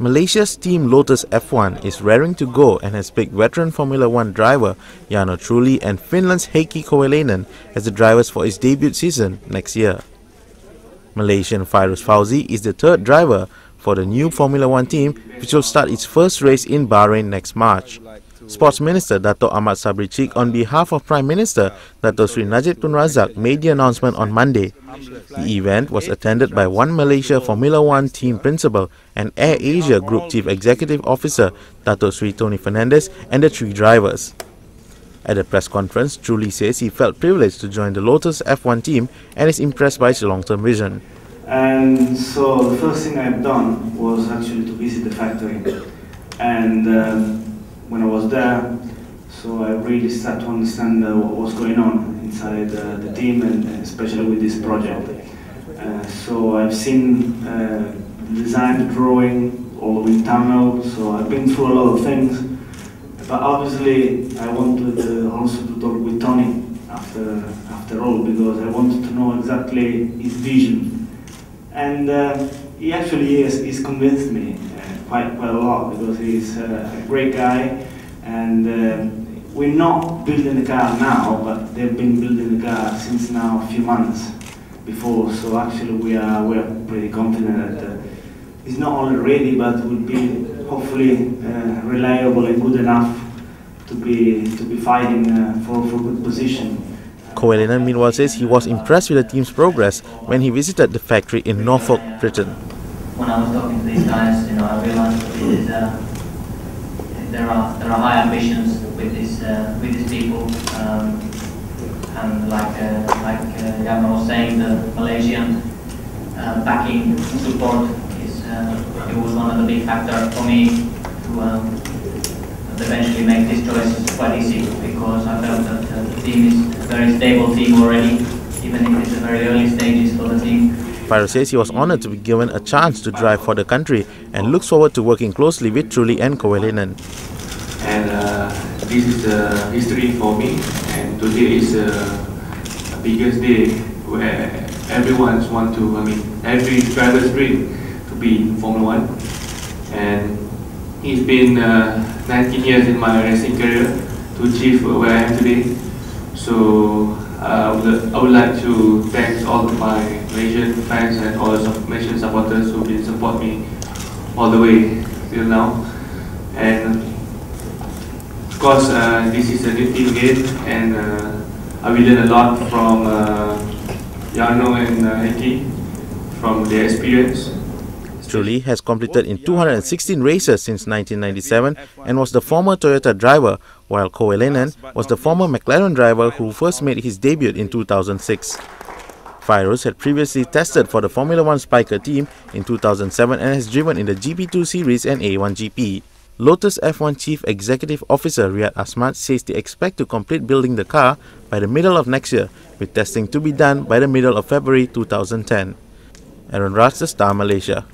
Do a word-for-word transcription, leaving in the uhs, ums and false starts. Malaysia's team Lotus F one is raring to go and has picked veteran Formula One driver Jarno Trulli and Finland's Heikki Kovalainen as the drivers for its debut season next year. Malaysian Fairuz Fauzy is the third driver for the new Formula One team, which will start its first race in Bahrain next March. Sports Minister Dato Ahmad Sabri Cheek, on behalf of Prime Minister Dato Sri Najib Tun Razak, made the announcement on Monday. The event was attended by One Malaysia Formula One team principal and Air Asia Group Chief Executive Officer Dato Sri Tony Fernandes and the three drivers. At the press conference, Trulli says he felt privileged to join the Lotus F one team and is impressed by its long-term vision. And so the first thing I've done was actually to visit the factory. And um, when I was there, so I really started to understand uh, what was going on inside uh, the team, and especially with this project. Uh, so I've seen uh, design, drawing, all the internal, so I've been through a lot of things. But obviously, I wanted uh, also to talk with Tony after, after all, because I wanted to know exactly his vision. And uh, he actually is, he's convinced me uh, quite, quite a lot, because he's uh, a great guy, and uh, we're not building the car now, but they've been building the car since now a few months before, so actually we are, we are pretty confident that uh, it's not only ready, but will be hopefully uh, reliable and good enough to be, to be fighting uh, for, for good position. Kovalainen meanwhile says he was impressed with the team's progress when he visited the factory in Norfolk, Britain. When I was talking to these guys, you know, I realised that uh, there are there are high ambitions with these uh, with these people, um, and like uh, like uh, Jarno was saying, the Malaysian uh, backing support is uh, it was one of the big factors for me to um, eventually make this choice quite easy, because I felt that uh, the team is. Very stable team already, even if it's the very early stages for the team. Fairuz says he was honoured to be given a chance to drive for the country and looks forward to working closely with Trulli and Kovalainen. And uh, this is the history for me, and today is uh, the biggest day where everyone wants to, I mean, every driver's dream to be in Formula One. And it's been uh, nineteen years in my racing career to achieve where I am today. So uh, I, would, I would like to thank all of my Malaysian fans and all the Malaysian supporters who have been support me all the way till now. And of course, uh, this is a new team game, and uh, I've learned a lot from uh, Jarno and uh, Heikki, from their experience. Trulli has competed in two hundred sixteen races since nineteen ninety-seven and was the former Toyota driver, while Kovalainen was the former McLaren driver who first made his debut in two thousand six. Fairuz had previously tested for the Formula One Spiker team in two thousand seven and has driven in the G P two Series and A one G P. Lotus F one Chief Executive Officer Riyad Asmat says they expect to complete building the car by the middle of next year, with testing to be done by the middle of February two thousand ten. Aaron Rush, The Star Malaysia.